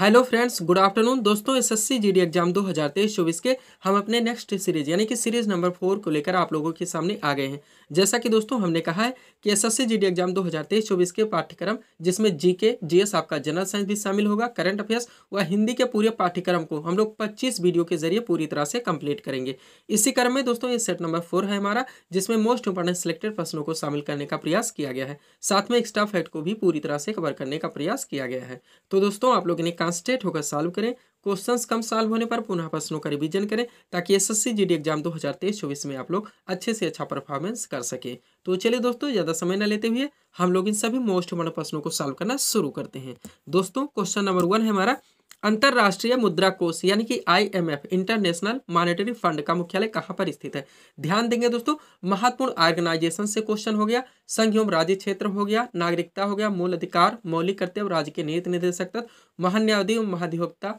Hello friends, good afternoon दोस्तों। SSC GD exam 2023-24 के हम अपने नेक्स्ट सीरीज यानी कि सीरीज नंबर 4 को लेकर आप लोगों के सामने आ गए हैं। जैसा कि दोस्तों हमने कहा है कि एसएससी जीडी एग्जाम 2023-24 के पाठ्यक्रम जिसमें जीके, जीएस आपका जनरल साइंस भी शामिल होगा, करंट अफेयर्स व हिंदी के पूरे पाठ्यक्रम को हम लोग 25 वीडियो के जरिए पूरी तरह से कंप्लीट करेंगे। इसी क्रम में दोस्तों ये सेट नंबर 4 है हमारा, जिसमें मोस्ट इंपॉर्टेंट सिलेक्टेड प्रश्नों को शामिल करने का प्रयास किया गया है। साथ में एक्स्ट्रा फैक्ट को भी पूरी तरह से कवर करने का प्रयास किया गया है। तो दोस्तों आप लोग स्टेट होकर सॉल्व करें, क्वेश्चंस कम सॉल्व होने पर पुनः प्रश्नों का रिवीजन करें ताकि एसएससी जीडी एग्जाम 2023-24 में आप लोग अच्छे से अच्छा परफॉर्मेंस कर सकें। तो चलिए दोस्तों ज्यादा समय न लेते हुए हम लोग इन सभी मोस्ट इंपोर्टेंट प्रश्नों को सॉल्व करना शुरू करते हैं। दोस्तों क्वेश्चन नंबर 1 है हमारा, अंतर्राष्ट्रीय मुद्रा कोष यानी कि आईएमएफ इंटरनेशनल मॉनेटरी फंड का मुख्यालय कहां पर स्थित है? ध्यान देंगे दोस्तों, महत्वपूर्ण ऑर्गेनाइजेशन से क्वेश्चन हो गया, संघ एवं राज्य क्षेत्र हो गया, नागरिकता हो गया, मूल अधिकार, मौलिक कर्तव्य, राज्य के नीति निर्देशक तत्व, महान्यायाधीश एवं महाधिवक्ता,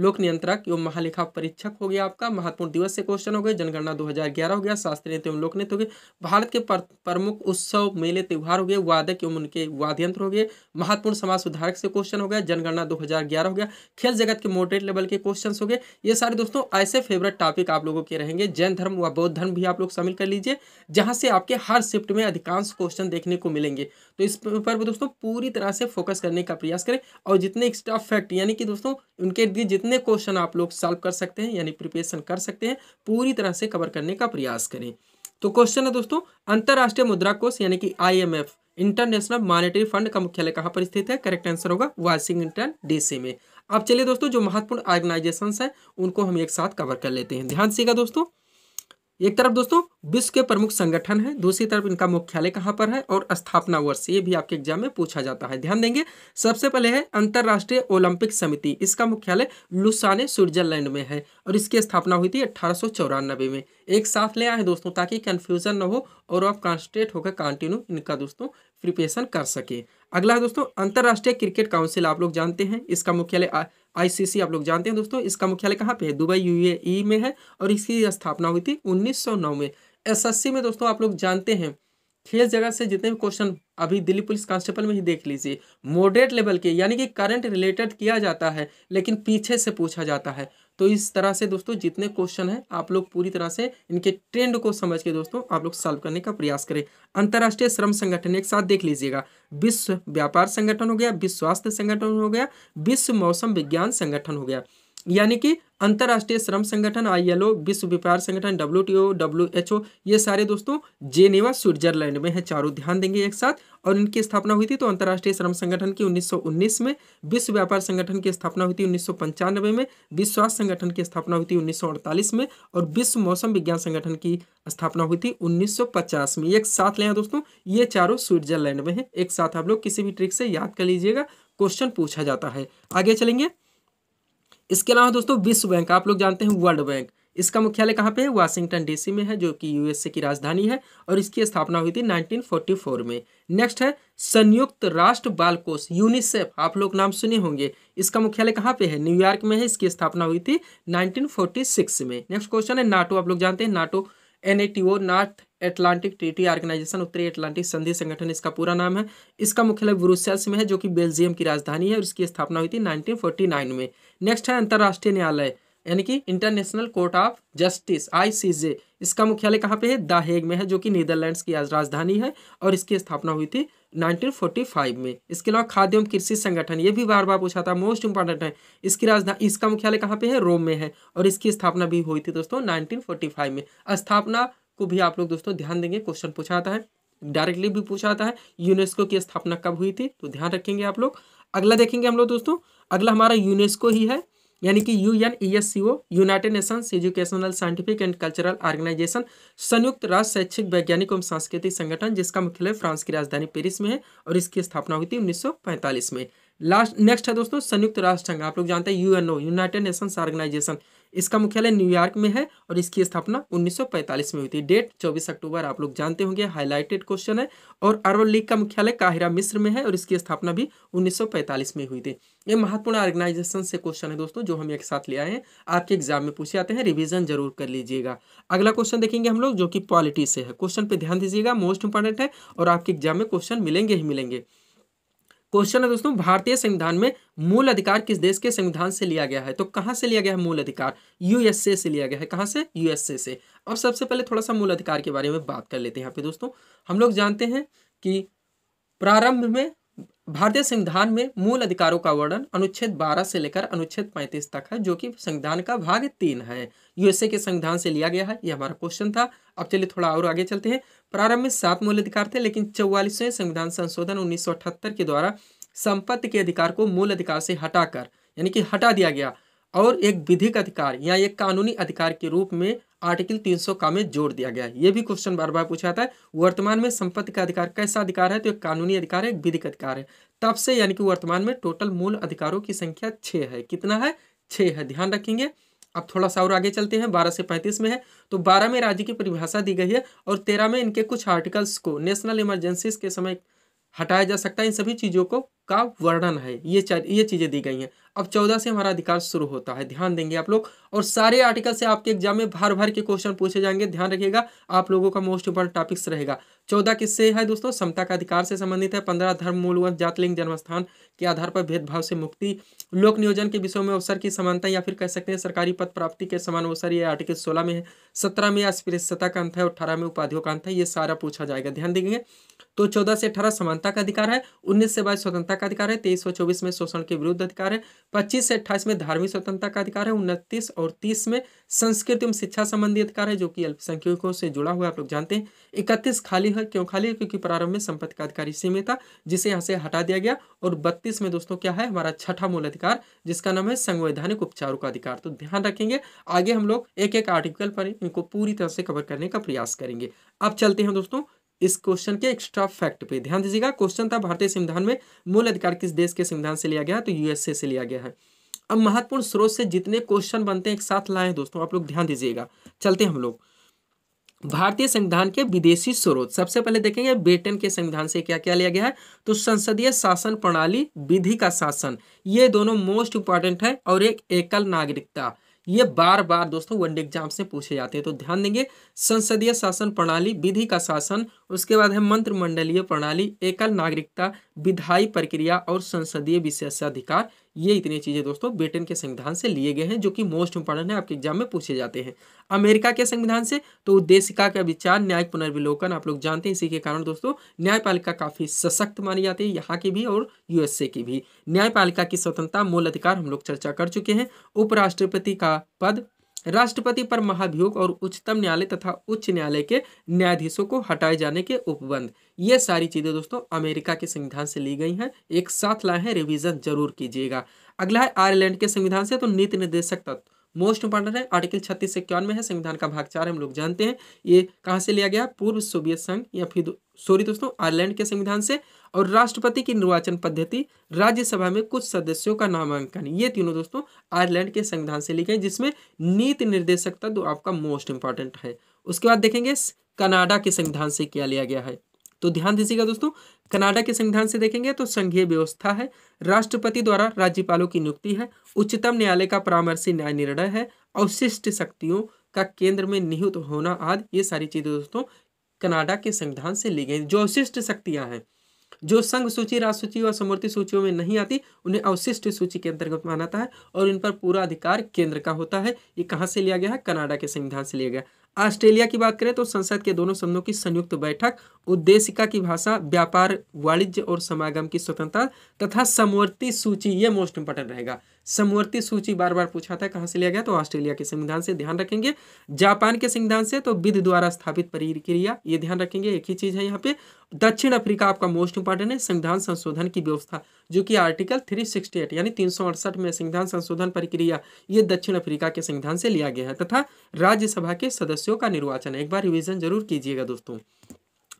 लोक नियंत्रक एवं महालेखा परीक्षक हो गया आपका, महत्वपूर्ण दिवस से क्वेश्चन हो गए, जनगणना 2011 हो गया, शास्त्रीय नृत्य एवं लोकनृत्य हो गए, भारत के प्रमुख उत्सव मेले त्यौहार हो गए, वादक एवं उनके वाद्ययंत्र हो गए, महत्वपूर्ण समाज सुधारक से क्वेश्चन हो गया, जनगणना 2011 हो गया, खेल जगत के मॉडरेट लेवल के क्वेश्चन हो गए। ये सारे दोस्तों ऐसे फेवरेट टॉपिक आप लोगों के रहेंगे। जैन धर्म व बौद्ध धर्म भी आप लोग शामिल कर लीजिए, जहाँ से आपके हर शिफ्ट में अधिकांश क्वेश्चन देखने को मिलेंगे। तो इस पर दोस्तों पूरी तरह से फोकस करने का प्रयास करें और जितने एक्स्ट्रा फैक्ट यानी कि दोस्तों उनके जितने क्वेश्चन आप लोग सॉल्व कर सकते हैं यानी प्रिपरेशन कर सकते हैं पूरी तरह से कवर करने का प्रयास करें। तो क्वेश्चन है दोस्तों, अंतरराष्ट्रीय मुद्रा कोष यानी कि आईएमएफ इंटरनेशनल मॉनेटरी फंड का मुख्यालय कहां पर स्थित है? करेक्ट आंसर होगा वाशिंगटन डीसी में। अब चलिए दोस्तों जो महत्वपूर्ण ऑर्गेनाइजेशंस हैं उनको हम एक साथ कवर कर लेते हैं। ध्यान से दोस्तों, एक तरफ दोस्तों विश्व के प्रमुख संगठन है, दूसरी तरफ इनका मुख्यालय कहाँ पर है और स्थापना वर्ष, ये भी आपके एग्जाम में पूछा जाता है। ध्यान देंगे, सबसे पहले है अंतर्राष्ट्रीय ओलंपिक समिति, इसका मुख्यालय लुसाने स्विट्जरलैंड में है और इसकी स्थापना हुई थी 1894 में। एक साथ ले आए दोस्तों ताकि कन्फ्यूजन न हो और आप कॉन्सेंट्रेट होकर कंटिन्यू इनका दोस्तों प्रिपरेशन कर सके। अगला है दोस्तों अंतर्राष्ट्रीय क्रिकेट काउंसिल, आप लोग जानते हैं इसका मुख्यालय, आईसीसी आप लोग जानते हैं दोस्तों, इसका मुख्यालय कहाँ पे है? दुबई यूएई में है और इसकी स्थापना हुई थी 1909 में। एसएससी में दोस्तों आप लोग जानते हैं खेल जगत से जितने भी क्वेश्चन अभी दिल्ली पुलिस कांस्टेबल में ही देख लीजिए, मॉडरेट लेवल के यानी कि करंट रिलेटेड किया जाता है लेकिन पीछे से पूछा जाता है। तो इस तरह से दोस्तों जितने क्वेश्चन हैं आप लोग पूरी तरह से इनके ट्रेंड को समझ के दोस्तों आप लोग सॉल्व करने का प्रयास करें। अंतर्राष्ट्रीय श्रम संगठन एक साथ देख लीजिएगा, विश्व व्यापार संगठन हो गया, विश्व स्वास्थ्य संगठन हो गया, विश्व मौसम विज्ञान संगठन हो गया, यानी कि अंतर्राष्ट्रीय श्रम संगठन आईएलओ, विश्व व्यापार संगठन WTO, WHO, ये सारे दोस्तों जेनेवा स्विट्जरलैंड में है चारों। ध्यान देंगे एक साथ, और इनकी स्थापना हुई थी तो अंतर्राष्ट्रीय श्रम संगठन की 1919 में, विश्व व्यापार संगठन की स्थापना हुई थी 1995 में, विश्व स्वास्थ्य संगठन की स्थापना हुई थी 1948 में और विश्व मौसम विज्ञान संगठन की स्थापना हुई थी 1950 में। एक साथ ले दोस्तों ये चारों स्विट्जरलैंड में है। एक साथ आप लोग किसी भी ट्रिक से याद कर लीजिएगा, क्वेश्चन पूछा जाता है। आगे चलेंगे, इसके अलावा दोस्तों विश्व बैंक आप लोग जानते हैं, वर्ल्ड बैंक, इसका मुख्यालय कहाँ पे है? वाशिंगटन डीसी में है जो कि यूएसए की राजधानी है और इसकी स्थापना हुई थी 1944 में। नेक्स्ट है संयुक्त राष्ट्र बाल कोष यूनिसेफ, आप लोग नाम सुने होंगे, इसका मुख्यालय कहाँ पे है? न्यूयॉर्क में है, इसकी स्थापना हुई थी 1946 में। नेक्स्ट क्वेश्चन है नाटो, आप लोग जानते हैं NATO, NATO north Atlantic treaty organisation, उत्तरी एटलांटिक संधि संगठन इसका पूरा नाम है, इसका मुख्यालय ब्रुसेल्स में है जो कि बेल्जियम की राजधानी है और इसकी स्थापना हुई थी 1949 में। नेक्स्ट है अंतर्राष्ट्रीय न्यायालय यानी कि international court of justice ICJ, इसका मुख्यालय कहाँ पे है? द हेग में है जो कि नीदरलैंड्स की राजधानी है और इसकी स्थापना हुई थी 1945 में। इसके अलावा खाद्य एवं कृषि संगठन, ये भी बार बार पूछा था, मोस्ट इंपॉर्टेंट है, इसकी राजधानी, इसका मुख्यालय कहाँ पे है? रोम में है और इसकी स्थापना भी हुई थी दोस्तों 1945 में। स्थापना को भी आप लोग दोस्तों ध्यान देंगे, क्वेश्चन पूछा जाता है, डायरेक्टली भी पूछा जाता है। यूनेस्को की स्थापना कब हुई थी तो ध्यान रखेंगे आप लोग। अगला देखेंगे हम लोग दोस्तों, अगला हमारा यूनेस्को ही है यानी कि UNESCO united Nations educational scientific and cultural organisation, संयुक्त राष्ट्र शैक्षिक वैज्ञानिक एवं सांस्कृतिक संगठन, जिसका मुख्यालय फ्रांस की राजधानी पेरिस में है और इसकी स्थापना हुई थी 1945 में। लास्ट नेक्स्ट है दोस्तों संयुक्त राष्ट्र संघ, आप लोग जानते हैं UNO यूनाइटेड नेशंस ऑर्गेनाइजेशन, इसका मुख्यालय न्यूयॉर्क में है और इसकी स्थापना 1945 में हुई थी। डेट 24 अक्टूबर आप लोग जानते होंगे, हाईलाइटेड क्वेश्चन है। और अरब लीग का मुख्यालय काहिरा मिस्र में है और इसकी स्थापना भी 1945 में हुई थी। ये महत्वपूर्ण ऑर्गेनाइजेशन से क्वेश्चन है दोस्तों जो हम एक साथ ले आए हैं, आपके एग्जाम में पूछे जाते हैं, रिविजन जरूर कर लीजिएगा। अगला क्वेश्चन देखेंगे हम लोग जो कि पॉलिटी से है, क्वेश्चन पर ध्यान दीजिएगा, मोस्ट इंपॉर्टेंट है और आपके एग्जाम में क्वेश्चन मिलेंगे ही मिलेंगे। क्वेश्चन है दोस्तों, भारतीय संविधान में मूल अधिकार किस देश के संविधान से लिया गया है? तो कहाँ से लिया गया है मूल अधिकार? यूएसए से लिया गया है। कहाँ से? यूएसए से। अब सबसे पहले थोड़ा सा मूल अधिकार के बारे में बात कर लेते हैं। यहाँ पे दोस्तों हम लोग जानते हैं कि प्रारंभ में भारतीय संविधान में मूल अधिकारों का वर्णन अनुच्छेद 12 से लेकर अनुच्छेद 35 तक है, जो कि संविधान का भाग 3 है। यूएसए के संविधान से लिया गया है, ये हमारा क्वेश्चन था। अब चलिए थोड़ा और आगे चलते हैं। प्रारंभ में 7 मूल अधिकार थे, लेकिन 44वें संविधान संशोधन 1978 के द्वारा संपत्ति के अधिकार को मूल अधिकार से हटाकर यानी कि हटा दिया गया और एक विधिक अधिकार या एक कानूनी अधिकार के रूप में आर्टिकल 300 का में जोड़ दिया गया है। ये भी क्वेश्चन बार बार पूछा जाता है। वर्तमान में संपत्ति का अधिकार कैसा अधिकार है? तो एक कानूनी अधिकार है, एक विधिक अधिकार है। तब से यानी कि वर्तमान में टोटल मूल अधिकारों की संख्या 6 है। कितना है? 6 है, ध्यान रखेंगे। अब थोड़ा सा और आगे चलते हैं। 12 से 35 में है, तो 12 में राज्य की परिभाषा दी गई है और 13 में इनके कुछ आर्टिकल्स को नेशनल इमरजेंसीज के समय हटाया जा सकता है, इन सभी चीज़ों को का वर्णन है। ये चीज़ें दी गई हैं। अब 14 से हमारा अधिकार शुरू होता है, ध्यान देंगे आप लोग। और सारे आर्टिकल से आपके एग्जाम में भर भर के क्वेश्चन पूछे जाएंगे, ध्यान रखिएगा। आप लोगों का मोस्ट इंपोर्टेंट टॉपिक्स रहेगा। 14 किससे है दोस्तों? समता का अधिकार से संबंधित है। 15 धर्म, मूल, वंश, जात, लिंग, जन्मस्थान के आधार पर भेदभाव से मुक्ति। लोक नियोजन के विषयों में अवसर की समानता या फिर कह सकते हैं सरकारी पद प्राप्ति के समान अवसर, ये आर्टिकल 16 में है। 17 में अस्पृश्यता का अंत है और 18 में उपाधियों का अंत है। ये सारा पूछा जाएगा, ध्यान देंगे। तो 14 से 18 समानता का अधिकार है, 19 से 22 स्वतंत्रता का अधिकार है, 23 और 24 में शोषण के विरुद्ध अधिकार है, 25 से 28 में धार्मिक स्वतंत्रता का अधिकार है, 29 और 30 में संस्कृति एवं शिक्षा संबंधी अधिकार है जो कि अल्पसंख्यकों से जुड़ा हुआ आप लोग जानते हैं। 31 खाली है, क्यों खाली है? क्योंकि प्रारंभ में संपत्ति का अधिकार सीमित था जिसे यहाँ से हटा दिया गया। और 32 में दोस्तों क्या है? हमारा 6ठा मूल अधिकार जिसका नाम है संवैधानिक उपचारों का अधिकार। तो ध्यान रखेंगे, आगे हम लोग एक एक आर्टिकल पर इनको पूरी तरह से कवर करने का प्रयास करेंगे। अब चलते हैं दोस्तों इस क्वेश्चन के एक्स्ट्रा फैक्ट पे, ध्यान दीजिएगा। क्वेश्चन था भारतीय संविधान में मूल अधिकार किस देश के संविधान से लिया गया है? तो यूएसए से लिया गया है। अब महत्वपूर्ण स्रोत से जितने क्वेश्चन बनते हैं एक साथ लाए हैं दोस्तों, आप लोग ध्यान दीजिएगा। चलते हैं हम लोग भारतीय संविधान के विदेशी स्रोत। सबसे पहले देखेंगे ब्रिटेन के संविधान से क्या क्या लिया गया है। तो संसदीय शासन प्रणाली, विधि का शासन, ये दोनों मोस्ट इंपॉर्टेंट है और एक एकल नागरिकता, ये बार बार दोस्तों वनडे एग्जाम से पूछे जाते हैं, तो ध्यान देंगे। संसदीय शासन प्रणाली, विधि का शासन, उसके बाद है मंत्रिमंडलीय प्रणाली, एकल नागरिकता, विधायी प्रक्रिया और संसदीय विशेषाधिकार। ये इतनी चीज़ें दोस्तों ब्रिटेन के संविधान से लिए गए हैं जो कि मोस्ट इंपॉर्टेंट है, आपके एग्जाम में पूछे जाते हैं। अमेरिका के संविधान से तो उद्देशिका का विचार, न्याय पुनर्विलोकन आप लोग जानते हैं, इसी के कारण दोस्तों न्यायपालिका काफ़ी सशक्त मानी जाती है, यहाँ की भी और यूएसए की भी। न्यायपालिका की स्वतंत्रता, मूल अधिकार हम लोग चर्चा कर चुके हैं। उपराष्ट्रपति का पद, राष्ट्रपति पर महाभियोग और उच्चतम न्यायालय तथा उच्च न्यायालय के न्यायाधीशों को हटाए जाने के उपबंध, ये सारी चीज़ें दोस्तों अमेरिका के संविधान से ली गई हैं, एक साथ लाए हैं, रिवीजन जरूर कीजिएगा। अगला है आयरलैंड के संविधान से, तो नीति निर्देशक तत्व मोस्ट इंपॉर्टेंट है, आर्टिकल 36 से 51 है, संविधान का भाग 4 हम लोग जानते हैं। ये कहाँ से लिया गया? पूर्व सोवियत संघ या फिर सॉरी दोस्तों आयरलैंड के संविधान से। और राष्ट्रपति की निर्वाचन पद्धति, राज्यसभा में कुछ सदस्यों का नामांकन, ये तीनों दोस्तों आयरलैंड के संविधान से लिए गए, जिसमें नीति निर्देशक तत्व आपका मोस्ट इंपॉर्टेंट है। उसके बाद देखेंगे कनाडा के संविधान से क्या लिया गया है, तो ध्यान दीजिएगा दोस्तों। कनाडा के संविधान से देखेंगे तो संघीय व्यवस्था है, राष्ट्रपति द्वारा राज्यपालों की नियुक्ति है, उच्चतम न्यायालय का परामर्शी न्याय निर्णय है, अवशिष्ट शक्तियों का केंद्र में निहित होना आदि, ये सारी चीज़ें दोस्तों कनाडा के संविधान से ली गई। जो अवशिष्ट शक्तियाँ हैं जो संघ सूची, राज सूची और समवर्ती सूचियों में नहीं आती, उन्हें अवशिष्ट सूची के अंतर्गत माना जाता है और इन पर पूरा अधिकार केंद्र का होता है। ये कहाँ से लिया गया है? कनाडा के संविधान से लिया गया। ऑस्ट्रेलिया की बात करें तो संसद के दोनों सदनों की संयुक्त बैठक, उद्देशिका की भाषा, व्यापार, वाणिज्य और समागम की स्वतंत्रता तथा समवर्ती सूची, ये मोस्ट इंपॉर्टेंट रहेगा। समवर्ती सूची बार बार पूछा था, कहाँ से लिया गया? तो ऑस्ट्रेलिया के संविधान से, ध्यान रखेंगे। जापान के संविधान से तो विधि द्वारा स्थापित प्रक्रिया, ये ध्यान रखेंगे, एक ही चीज़ है यहाँ पे। दक्षिण अफ्रीका आपका मोस्ट इंपॉर्टेंट है, संविधान संशोधन की व्यवस्था, जो कि आर्टिकल 368 यानी 368 में संविधान संशोधन प्रक्रिया, ये दक्षिण अफ्रीका के संविधान से लिया गया है। तथा राज्यसभा के सदस्यों का निर्वाचन, एक बार रिवीजन जरूर कीजिएगा दोस्तों।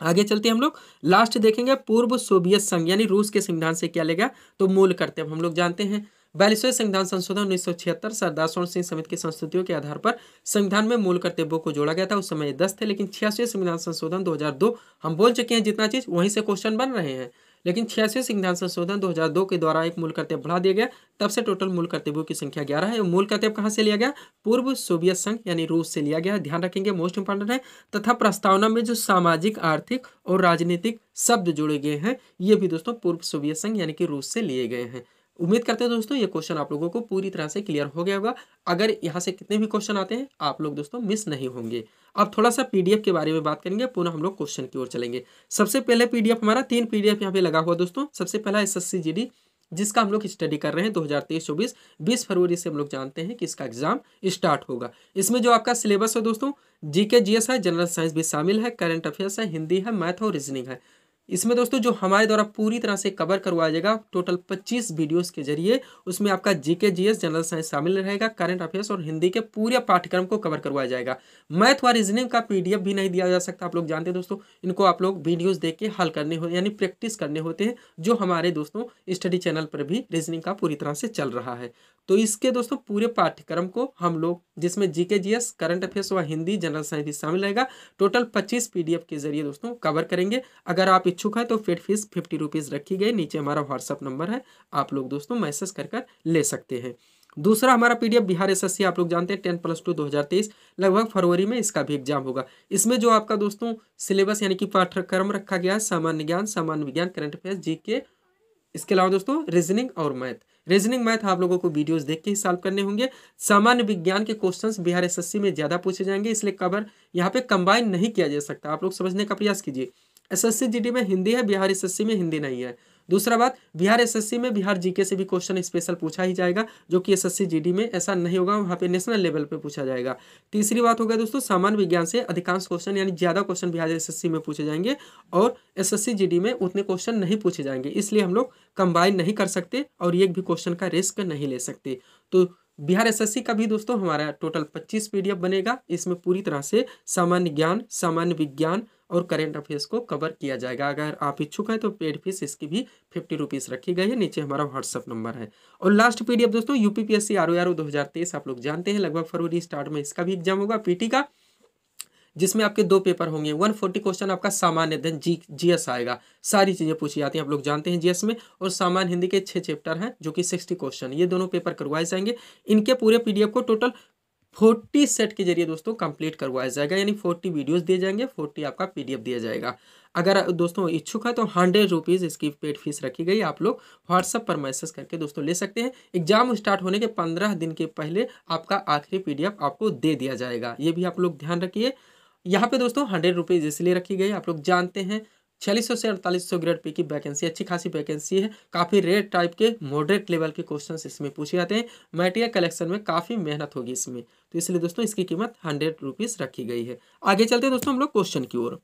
आगे चलते हैं हम लोग, लास्ट देखेंगे पूर्व सोवियत संघ यानी रूस के संविधान से क्या लेगा, तो मूल कर्तव्य हम लोग जानते हैं। 42वें संविधान संशोधन 1976, सरदार स्वर्ण सिंह समिति की संस्तुतियों के आधार पर संविधान में मूल कर्तव्यों को जोड़ा गया था, उस समय 10 थे। लेकिन 86वें संविधान संशोधन 2002 हम बोल चुके हैं जितना चीज, वहीं से क्वेश्चन बन रहे हैं। लेकिन 86 संविधान संशोधन 2002 के द्वारा एक मूल कर्तव्य बढ़ा दिया गया। तब से टोटल मूल कर्तव्यों की संख्या 11 है। मूल कर्तव्य कहाँ से लिया गया? पूर्व सोवियत संघ यानी रूस से लिया गया, ध्यान रखेंगे मोस्ट इंपॉर्टेंट है। तथा प्रस्तावना में जो सामाजिक, आर्थिक और राजनीतिक शब्द जोड़े गए हैं ये भी दोस्तों पूर्व सोवियत संघ यानी कि रूस से लिए गए हैं। उम्मीद करते हैं दोस्तों ये क्वेश्चन आप लोगों को पूरी तरह से क्लियर हो गया होगा। अगर यहाँ से कितने भी क्वेश्चन आते हैं आप लोग दोस्तों मिस नहीं होंगे। अब थोड़ा सा पीडीएफ के बारे में बात करेंगे, पुनः हम लोग क्वेश्चन की ओर चलेंगे। सबसे पहले पीडीएफ हमारा 3 पीडीएफ यहाँ पे लगा हुआ दोस्तों। सबसे पहला एसएससी जीडी जिसका हम लोग स्टडी कर रहे हैं 2023-24, 20 फरवरी से हम लोग जानते हैं कि इसका एग्जाम स्टार्ट होगा। इसमें जो आपका सिलेबस है दोस्तों जीके जीएस है, जनरल साइंस भी शामिल है, करंट अफेयर्स है, हिंदी है, मैथ और रीजनिंग है। इसमें दोस्तों जो हमारे द्वारा पूरी तरह से कवर करवाया जाएगा टोटल 25 वीडियोस के जरिए। उसमें आपका जीके जीएस, जनरल साइंस शामिल रहेगा, करंट अफेयर्स और हिंदी के पूरे पाठ्यक्रम को कवर करवाया जाएगा। मैथ व रीजनिंग का पीडीएफ भी नहीं दिया जा सकता, आप लोग जानते हैं दोस्तों इनको आप लोग वीडियोस देख के हल करने होते यानी प्रैक्टिस करने होते हैं, जो हमारे दोस्तों स्टडी चैनल पर भी रीजनिंग का पूरी तरह से चल रहा है। तो इसके दोस्तों पूरे पाठ्यक्रम को हम लोग जिसमें जीके जीएस, करंट अफेयर्स व हिंदी, जनरल साइंस भी शामिल रहेगा, टोटल 25 पीडीएफ के जरिए दोस्तों कवर करेंगे। अगर आप इच्छुक है तो फेड फीस 50 रुपीज़ रखी गई। नीचे हमारा व्हाट्सअप नंबर है, आप लोग दोस्तों मैसेज कर ले सकते हैं। दूसरा हमारा पीडीएफ बिहार एसएससी आप लोग जानते हैं 10+2 2023 लगभग फरवरी में इसका भी एग्जाम होगा। इसमें जो आपका दोस्तों सिलेबस यानी कि पाठ्यक्रम रखा गया है सामान्य ज्ञान, सामान्य विज्ञान, करंट अफेयर्स, जीके, इसके अलावा दोस्तों रीजनिंग और मैथ। रीजनिंग मैथ आप लोगों को वीडियोस देख के ही सॉल्व करने होंगे। सामान्य विज्ञान के क्वेश्चंस बिहार एसएससी में ज़्यादा पूछे जाएंगे, इसलिए कवर यहाँ पे कंबाइन नहीं किया जा सकता, आप लोग समझने का प्रयास कीजिए। एसएससी जीडी में हिंदी है, बिहार एसएससी में हिंदी नहीं है। दूसरा बात, बिहार एसएससी में बिहार जीके से भी क्वेश्चन स्पेशल पूछा ही जाएगा, जो कि एसएससी जीडी में ऐसा नहीं होगा, वहाँ पे नेशनल लेवल पे पूछा जाएगा। तीसरी बात होगा दोस्तों सामान्य विज्ञान से अधिकांश क्वेश्चन यानी ज़्यादा क्वेश्चन बिहार एसएससी में पूछे जाएंगे और एसएससी जीडी में उतने क्वेश्चन नहीं पूछे जाएंगे, इसलिए हम लोग कंबाइन नहीं कर सकते और एक भी क्वेश्चन का रिस्क नहीं ले सकते। तो बिहार एसएससी का भी दोस्तों हमारा टोटल 25 पीडीएफ बनेगा। इसमें पूरी तरह से सामान्य ज्ञान, सामान्य विज्ञान और करेंट अफेयर्स को कवर किया जाएगा। अगर आप इच्छुक हैं तो पेड फीस इसकी भी 50 रुपीज़ रखी गई है। नीचे हमारा व्हाट्सअप नंबर है। और लास्ट पीडीएफ दोस्तों यूपीपीएससी आरओआरओ 2023 आप लोग जानते हैं लगभग फरवरी स्टार्ट में इसका भी एग्जाम होगा, पीटी का, जिसमें आपके 2 पेपर होंगे। 140 क्वेश्चन आपका सामान्य अध्ययन जीएस आएगा, सारी चीज़ें पूछी जाती हैं आप लोग जानते हैं जीएस में, और सामान्य हिंदी के 6 चैप्टर हैं जो कि 60 क्वेश्चन, ये दोनों पेपर करवाए जाएंगे। इनके पूरे पीडीएफ को टोटल 40 सेट के जरिए दोस्तों कंप्लीट करवाया जाएगा, यानी 40 वीडियोस दिए जाएंगे, 40 आपका पीडीएफ दिया जाएगा। अगर दोस्तों इच्छुक है तो 100 रुपीज़ इसकी पेड फीस रखी गई, आप लोग व्हाट्सएप पर मैसेज करके दोस्तों ले सकते हैं। एग्जाम स्टार्ट होने के 15 दिन के पहले आपका आखिरी पीडीएफ आपको दे दिया जाएगा, ये भी आप लोग ध्यान रखिए। यहाँ पे दोस्तों 100 रुपीज़ इसलिए रखी गई, आप लोग जानते हैं 4600 से 4800 ग्रेड पे की वैकेंसी, अच्छी खासी वैकेंसी है। काफ़ी रेयर टाइप के मॉडरेट लेवल के क्वेश्चंस इसमें पूछे जाते हैं, मटेरियल कलेक्शन में काफ़ी मेहनत होगी इसमें, तो इसलिए दोस्तों इसकी कीमत 100 रुपीज़ रखी गई है। आगे चलते हैं दोस्तों हम लोग क्वेश्चन की ओर।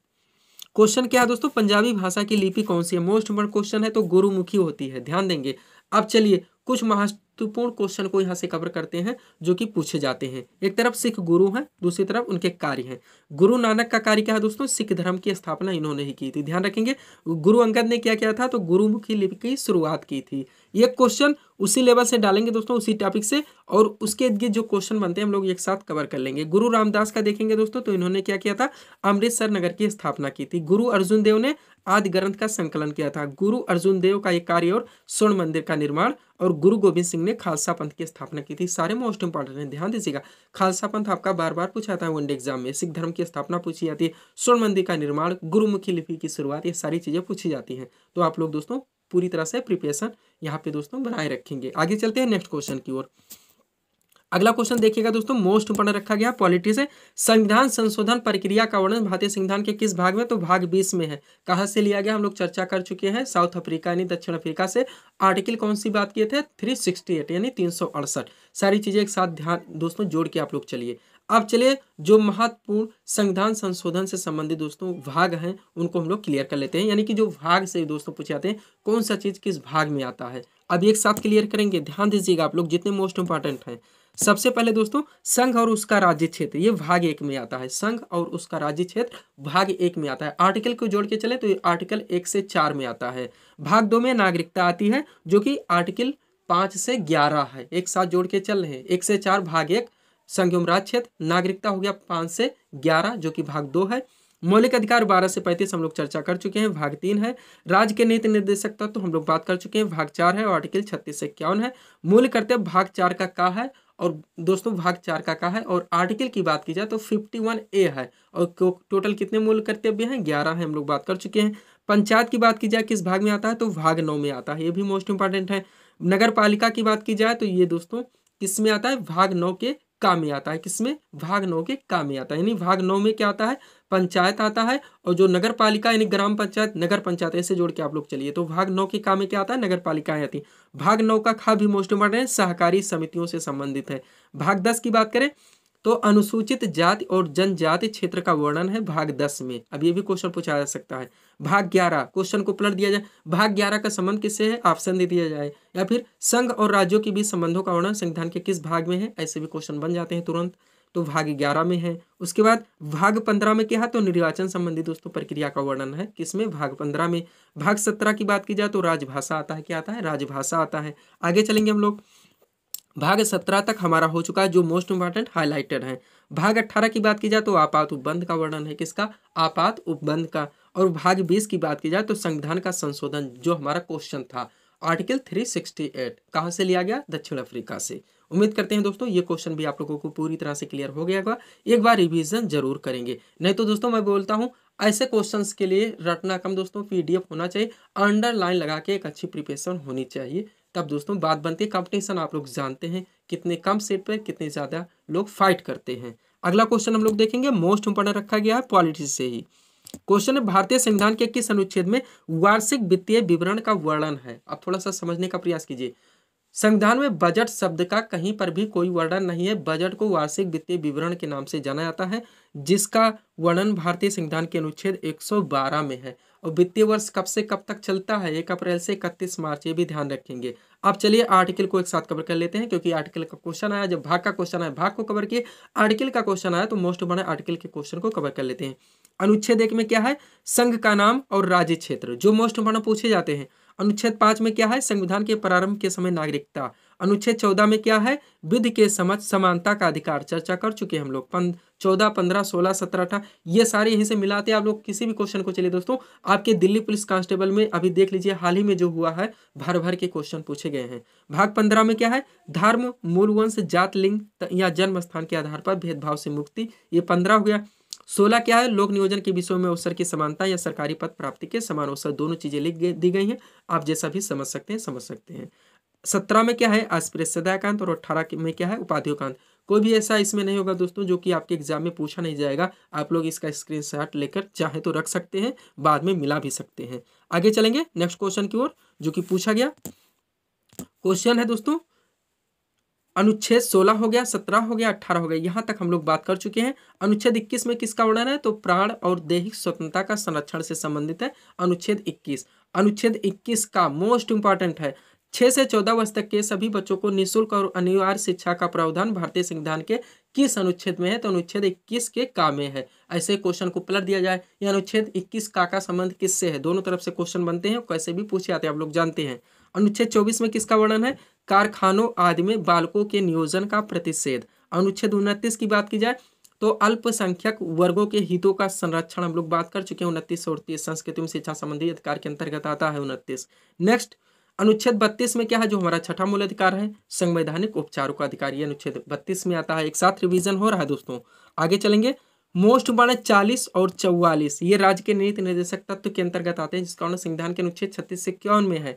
क्वेश्चन क्या है दोस्तों? पंजाबी भाषा की लिपि कौन सी है? मोस्ट इंपोर्टेंट क्वेश्चन है तो गुरुमुखी होती है, ध्यान देंगे। अब चलिए कुछ महत्वपूर्ण क्वेश्चन को यहाँ से कवर करते हैं जो कि पूछे जाते हैं। एक तरफ सिख गुरु हैं, दूसरी तरफ उनके कार्य हैं। गुरु नानक का कार्य क्या है दोस्तों? सिख धर्म की स्थापना इन्होंने ही की थी, ध्यान रखेंगे। गुरु अंगद ने क्या किया था? तो गुरुमुखी लिपि की शुरुआत की थी। ये क्वेश्चन उसी लेवल से डालेंगे दोस्तों, उसी टॉपिक से, और उसके इर्द जो क्वेश्चन बनते हैं हम लोग एक साथ कवर कर लेंगे। गुरु रामदास का देखेंगे दोस्तों तो इन्होंने क्या किया था? अमृतसर नगर की स्थापना की थी। गुरु अर्जुन देव ने आदि ग्रंथ का संकलन किया था। गुरु अर्जुन देव का एक कार्य और स्वर्ण मंदिर का निर्माण, और गुरु गोविंद सिंह ने खालसा पंथ की स्थापना की थी। सारे मोस्ट इंपॉर्टेंट है, ध्यान दीजिएगा। खालसा पंथ आपका बार बार पूछा जाता है वनडे एग्जाम में, सिख धर्म की स्थापना पूछी जाती है, स्वर्ण मंदिर का निर्माण, गुरुमुखी लिपि की शुरुआत, ये सारी चीज़ें पूछी जाती हैं। तो आप लोग दोस्तों पूरी तरह से प्रिपरेशन यहाँ पे दोस्तों बनाए रखेंगे। आगे चलते हैं नेक्स्ट क्वेश्चन की ओर। अगला क्वेश्चन देखिएगा दोस्तों, मोस्ट इंपोर्टेंट रखा गया पॉलिटी से। संविधान संशोधन प्रक्रिया का वर्णन भारतीय संविधान के किस भाग में? तो भाग 20 में है। कहाँ से लिया गया? हम लोग चर्चा कर चुके हैं, साउथ अफ्रीका यानी दक्षिण अफ्रीका से। आर्टिकल कौन सी बात किए थे? 368 यानी 368। सारी चीज़ें एक साथ ध्यान दोस्तों जोड़ के आप लोग चलिए। अब चलिए जो महत्वपूर्ण संविधान संशोधन से संबंधित दोस्तों भाग हैं उनको हम लोग क्लियर कर लेते हैं, यानी कि जो भाग से दोस्तों पूछे जाते हैं कौन सा चीज़ किस भाग में आता है, अब एक साथ क्लियर करेंगे। ध्यान दीजिएगा आप लोग, जितने मोस्ट इंपॉर्टेंट हैं। सबसे पहले दोस्तों संघ और उसका राज्य क्षेत्र, ये भाग 1 में आता है। संघ और उसका राज्य क्षेत्र भाग 1 में आता है। आर्टिकल को जोड़ के चले तो ये आर्टिकल 1 से 4 में आता है। भाग 2 में नागरिकता आती है जो कि आर्टिकल 5 से 11 है, एक साथ जोड़ के चल रहे हैं। 1 से 4 भाग 1 संघ एवं राज्य क्षेत्र, नागरिकता हो गया 5 से 11 जो कि भाग 2 है। मौलिक अधिकार 12 से 35 हम लोग चर्चा कर चुके हैं, भाग 3 है। राज्य के नीति निर्देशक तत्व तो हम लोग बात कर चुके हैं, भाग 4 है और आर्टिकल 36 से 51 है। मूल करते भाग 4 का है और दोस्तों भाग 4 का है। और आर्टिकल की बात की जाए तो 51A है और टोटल कितने मूल कर्तव्य हैं 11 है, हम लोग बात कर चुके हैं। पंचायत की बात की जाए किस भाग में आता है तो भाग 9 में आता है, ये भी मोस्ट इंपॉर्टेंट है। नगर पालिका की बात की जाए तो ये दोस्तों किसमें आता है, भाग 9 के का में आता है। किसमें, भाग 9 के का में आता है, यानी भाग 9 में क्या आता है, पंचायत आता है। और जो नगर पालिका यानी ग्राम पंचायत, नगर पंचायत ऐसे जोड़ के आप लोग चलिए तो भाग 9 के का में क्या आता है, नगर पालिकाएं आती। भाग 9 का खा भी मोस्ट इंपॉर्टेंट है, सहकारी समितियों से संबंधित है। भाग 10 की बात करें तो अनुसूचित जाति और जनजाति क्षेत्र का वर्णन है भाग 10 में। अब ये भी क्वेश्चन पूछा जा सकता है। भाग 11 क्वेश्चन को पलट दिया जाए, भाग 11 का संबंध किससे है, ऑप्शन दे दिया जाए, या फिर संघ और राज्यों के बीच संबंधों का वर्णन संविधान के किस भाग में है, ऐसे भी क्वेश्चन बन जाते हैं तुरंत, तो भाग 11 में है। उसके बाद भाग 15 में क्या है तो निर्वाचन संबंधी दोस्तों प्रक्रिया का वर्णन है, किसमें, भाग 15 में। भाग 17 की बात की जाए तो राजभाषा आता है, क्या आता है, राजभाषा आता है। आगे चलेंगे हम लोग, भाग 17 तक हमारा हो चुका है जो मोस्ट इंपॉर्टेंट हाईलाइटेड है। भाग 18 की बात की जाए तो आपात उपबंध का वर्णन है, किसका, आपात उपबंध का। और भाग 20 की बात की जाए तो संविधान का संशोधन, जो हमारा क्वेश्चन था आर्टिकल 368, कहाँ से लिया गया, दक्षिण अफ्रीका से। उम्मीद करते हैं दोस्तों ये क्वेश्चन भी आप लोगों को पूरी तरह से क्लियर हो गया होगा। एक बार रिवीजन जरूर करेंगे, नहीं तो दोस्तों मैं बोलता हूँ ऐसे क्वेश्चंस के लिए रटना कम दोस्तों, PDF होना चाहिए, अंडरलाइन लगा के एक अच्छी प्रिपरेशन होनी चाहिए। तब दोस्तों बात बनती है कंपटीशन, आप लोग जानते हैं कितने कम सीट पर कितने ज़्यादा लोग फाइट करते हैं। अगला क्वेश्चन हम लोग देखेंगे, मोस्ट इंपॉर्टेंट रखा गया है पॉलिटिक्स से ही। क्वेश्चन है भारतीय संविधान के किस अनुच्छेद में वार्षिक वित्तीय विवरण का वर्णन है। अब थोड़ा सा समझने का प्रयास कीजिए, संविधान में बजट शब्द का कहीं पर भी कोई वर्णन नहीं है। बजट को वार्षिक वित्तीय विवरण के नाम से जाना जाता है, जिसका वर्णन भारतीय संविधान के अनुच्छेद 112 में है। और वित्तीय वर्ष कब से कब तक चलता है, 1 अप्रैल से 31 मार्च, ये भी ध्यान रखेंगे। अब चलिए आर्टिकल को एक साथ कवर कर लेते हैं, क्योंकि आर्टिकल का क्वेश्चन आया, जब भाग का क्वेश्चन आया भाग को कवर किए, आर्टिकल का क्वेश्चन आया तो मोस्ट इंपॉर्टेंट आर्टिकल के क्वेश्चन को कवर कर लेते हैं। अनुच्छेद 1 में क्या है, संघ का नाम और राज्य क्षेत्र, जो मोस्ट इंपॉर्टेंट पूछे जाते हैं। अनुच्छेद 5 में क्या है, संविधान के प्रारंभ के समय नागरिकता। अनुच्छेद 14 में क्या है, विधि के समक्ष समानता का अधिकार, चर्चा कर चुके हैं हम लोग 14, 15, 16, 17, 18, ये सारे यहीं से मिलाते हैं आप लोग किसी भी क्वेश्चन को। चलिए दोस्तों आपके दिल्ली पुलिस कांस्टेबल में अभी देख लीजिए हाल ही में जो हुआ है, भर भर के क्वेश्चन पूछे गए हैं। भाग 15 में क्या है, धर्म, मूल वंश, जात, लिंग या जन्म स्थान के आधार पर भेदभाव से मुक्ति, ये 15 हो गया। 16 क्या है, लोक नियोजन के विषयों में अवसर की समानता या सरकारी पद प्राप्ति के समान अवसर, दोनों चीजें लिख दी गई हैं, आप जैसा भी समझ सकते हैं। 17 में क्या है, अस्पृश्यताकांत, और 18 में क्या है, उपाधियोंकांत। कोई भी ऐसा इसमें नहीं होगा दोस्तों जो कि आपके एग्जाम में पूछा नहीं जाएगा। आप लोग इसका स्क्रीनशॉट लेकर चाहे तो रख सकते हैं, बाद में मिला भी सकते हैं। आगे चलेंगे नेक्स्ट क्वेश्चन की ओर, जो कि पूछा गया क्वेश्चन है दोस्तों, अनुच्छेद 16 हो गया, 17 हो गया, 18 हो गया, यहाँ तक हम लोग बात कर चुके हैं। अनुच्छेद 21 में किसका वर्णन है तो प्राण और दैहिक स्वतंत्रता का संरक्षण से संबंधित है अनुच्छेद 21। अनुच्छेद 21 का मोस्ट इंपॉर्टेंट है, 6 से 14 वर्ष तक के सभी बच्चों को निःशुल्क और अनिवार्य शिक्षा का प्रावधान भारतीय संविधान के किस अनुच्छेद में है तो अनुच्छेद 21 के का में है। ऐसे क्वेश्चन को पलट दिया जाए, या अनुच्छेद 21 का संबंध किससे है, दोनों तरफ से क्वेश्चन बनते हैं, कैसे भी पूछे जाते हैं आप लोग जानते हैं। अनुच्छेद 24 में किसका वर्णन है, कारखानों आदि में बालकों के नियोजन का प्रतिषेध। अनुच्छेद 29 की बात की जाए तो अल्पसंख्यक वर्गों के हितों का संरक्षण, हम लोग बात कर चुके हैं 29 और 30, संस्कृति में शिक्षा संबंधी अधिकार के अंतर्गत आता है 29। नेक्स्ट अनुच्छेद 32 में क्या है, जो हमारा छठा मूल अधिकार है, संवैधानिक उपचारों का अधिकार, ये अनुच्छेद 32 में आता है। एक साथ रिवीजन हो रहा है दोस्तों। आगे चलेंगे मोस्ट इंपॉर्टेंट 40 और 44, ये राज्य के नीति निर्देशक तत्व के अंतर्गत आते हैं, जिसका संविधान के अनुच्छेद 36 से 51 में है।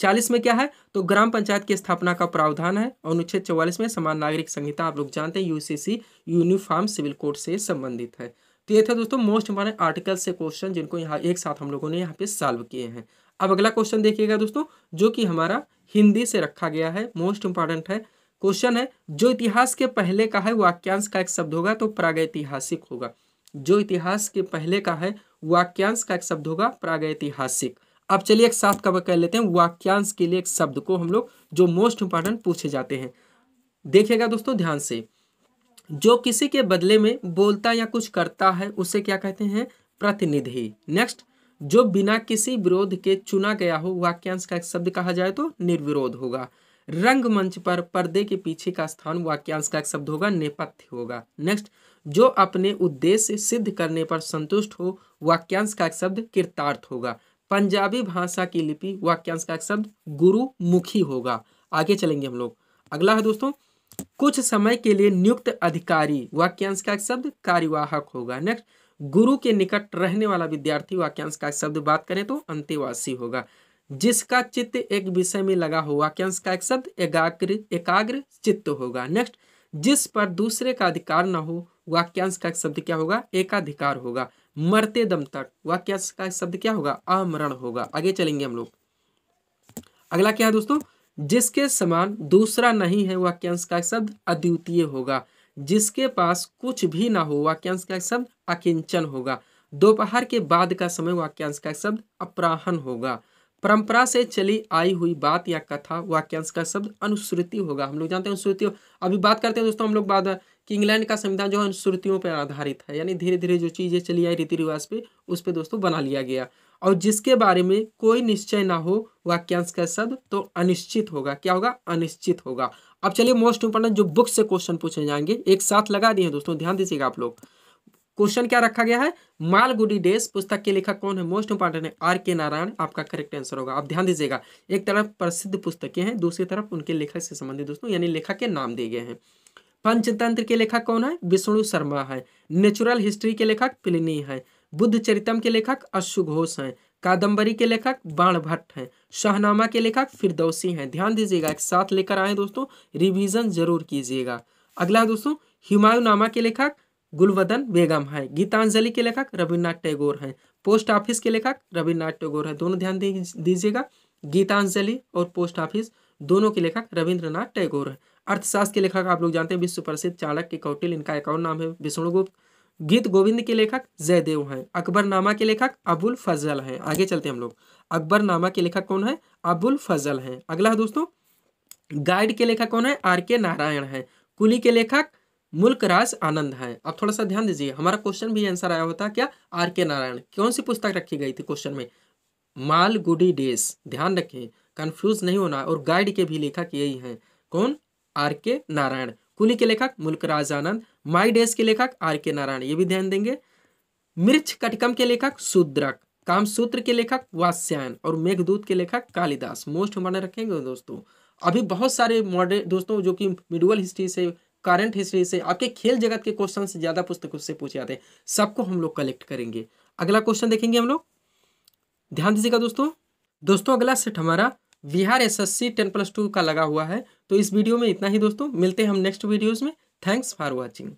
40 में क्या है तो ग्राम पंचायत की स्थापना का प्रावधान है। और अनुच्छेद 44 में समान नागरिक संहिता आप लोग जानते हैं, UCC यूनिफॉर्म सिविल कोड से संबंधित है। तो ये थे दोस्तों मोस्ट इंपॉर्टेंट आर्टिकल से क्वेश्चन, जिनको यहाँ एक साथ हम लोगों ने यहाँ पे सॉल्व किए हैं। अब अगला क्वेश्चन देखिएगा दोस्तों, जो कि हमारा हिंदी से रखा गया है, मोस्ट इंपॉर्टेंट है। क्वेश्चन है, जो इतिहास के पहले का है वाक्यांश का एक शब्द होगा तो प्रागैतिहासिक होगा। जो इतिहास के पहले का है वाक्यांश का एक शब्द होगा प्रागैतिहासिक। अब चलिए एक साथ कवर कर लेते हैं वाक्यांश के लिए एक शब्द को हम लोग, जो मोस्ट इंपॉर्टेंट पूछे जाते हैं। देखिएगा दोस्तों ध्यान से, जो किसी के बदले में बोलता या कुछ करता है उसे क्या कहते हैं, प्रतिनिधि। नेक्स्ट, जो बिना किसी विरोध के चुना गया हो वाक्यांश का एक शब्द कहा जाए तो निर्विरोध होगा। रंगमंच पर पर्दे के पीछे का स्थान वाक्यांश का एक शब्द होगा, नेपथ्य होगा। नेक्स्ट, जो अपने उद्देश्य सिद्ध करने पर संतुष्ट हो, वाक्यांश का शब्द कृतार्थ होगा। पंजाबी भाषा की लिपि वाक्यांश का शब्द गुरुमुखी होगा। आगे चलेंगे हम लोग। अगला है दोस्तों, कुछ समय के लिए नियुक्त अधिकारी वाक्यांश का शब्द कार्यवाहक होगा। नेक्स्ट, गुरु के निकट रहने वाला विद्यार्थी वाक्यांश का शब्द बात करें तो अंतेवासी होगा। जिसका चित्त एक विषय में लगा हो वाक्यांश का एक शब्द एकाग्र चित्त होगा। नेक्स्ट, जिस पर दूसरे का अधिकार न हो वाक्यांश का एक शब्द क्या होगा? एकाधिकार होगा। मरते दम तक वाक्यांश का एक शब्द क्या होगा? आमरण होगा। आगे चलेंगे हम लोग। अगला क्या है दोस्तों, जिसके समान दूसरा नहीं है वाक्यांश का एक शब्द अद्वितीय होगा। जिसके पास कुछ भी ना हो वाक्यांश का एक शब्द अकिंचन होगा। दोपहर के बाद का समय वाक्यांश का एक शब्द अपराहन होगा। परंपरा से चली आई हुई बात या कथा वाक्यांश का शब्द अनुश्रुति होगा। हम लोग जानते हैं अनुश्रुतियों, अभी बात करते हैं दोस्तों हम लोग बाद कि इंग्लैंड का संविधान जो है अनुश्रुतियों पर आधारित है, यानी धीरे धीरे जो चीज़ें चली आई रीति रिवाज पे उस पे दोस्तों बना लिया गया। और जिसके बारे में कोई निश्चय ना हो वाक्यांश का शब्द तो अनिश्चित होगा। क्या होगा? अनिश्चित होगा। अब चलिए मोस्ट इंपोर्टेंट जो बुक से क्वेश्चन पूछे जाएंगे, एक साथ लगा दिए दोस्तों, ध्यान दीजिएगा आप लोग। क्वेश्चन क्या रखा गया है? मालगुडी डेज पुस्तक के लेखक कौन है? मोस्ट इंपॉर्टेंट है R.K. नारायण आपका करेक्ट आंसर होगा। आप ध्यान दीजिएगा, एक तरफ प्रसिद्ध पुस्तकें हैं, दूसरी तरफ उनके लेखक से संबंधित दोस्तों यानी लेखक के नाम दिए गए हैं। पंचतंत्र के लेखक कौन है? विष्णु शर्मा है। नेचुरल हिस्ट्री के लेखक प्लिनी है। बुद्ध चरितम के लेखक अश्वघोष हैं। कादम्बरी के लेखक बाण भट्ट हैं। शाहनामा के लेखक फिरदौसी हैं। ध्यान दीजिएगा, एक साथ लेकर आए दोस्तों, रिवीजन जरूर कीजिएगा। अगला दोस्तों, हुमायूंनामा के लेखक गुलबदन बेगम है। गीतांजलि के लेखक रविन्द्रनाथ टैगोर हैं। पोस्ट ऑफिस के लेखक रविन्द्रनाथ टैगोर है। दोनों ध्यान दीजिएगा, गीतांजलि और पोस्ट ऑफिस दोनों के लेखक रविन्द्रनाथ टैगोर हैं। अर्थशास्त्र के लेखक आप लोग जानते हैं विश्व प्रसिद्ध चाणक्य कौटिल्य, इनका एक और नाम है विष्णुगुप्त। गीत गोविंद के लेखक जयदेव हैं। अकबरनामा के लेखक अबुल फजल हैं। आगे चलते हम लोग। अकबरनामा के लेखक कौन है? अबुल फजल हैं। अगला है दोस्तों, गाइड के लेखक कौन है? R.K. नारायण है। कुली के लेखक मुल्क राज आनंद है। अब थोड़ा सा ध्यान दीजिए, हमारा क्वेश्चन भी आंसर आया होता क्या? R.K. नारायण। कौन सी पुस्तक रखी गई थी क्वेश्चन में? मालगुडी डेज। ध्यान रखें, कंफ्यूज नहीं होना। और गाइड के भी लेखक यही हैं। कौन? R.K. नारायण। कुली के लेखक मुल्क राज आनंद। माई डेज के लेखक R.K. नारायण, ये भी ध्यान देंगे। मिर्च कटकम के लेखक शूद्रक। कामसूत्र के लेखक वात्स्यायन। और मेघदूत के लेखक कालिदास। मोस्ट हमारे रखेंगे दोस्तों। अभी बहुत सारे मॉडल दोस्तों जो कि मिडुअल हिस्ट्री से, करंट हिस्ट्री से, आपके खेल जगत के क्वेश्चन से ज्यादा पुस्तकों से पूछे जाते हैं, सबको हम लोग कलेक्ट करेंगे। अगला क्वेश्चन देखेंगे हम लोग, ध्यान दीजिएगा दोस्तों अगला सेट हमारा बिहार SSC 10+2 का लगा हुआ है। तो इस वीडियो में इतना ही दोस्तों, मिलते हैं हम नेक्स्ट वीडियोज में। Thanks for watching.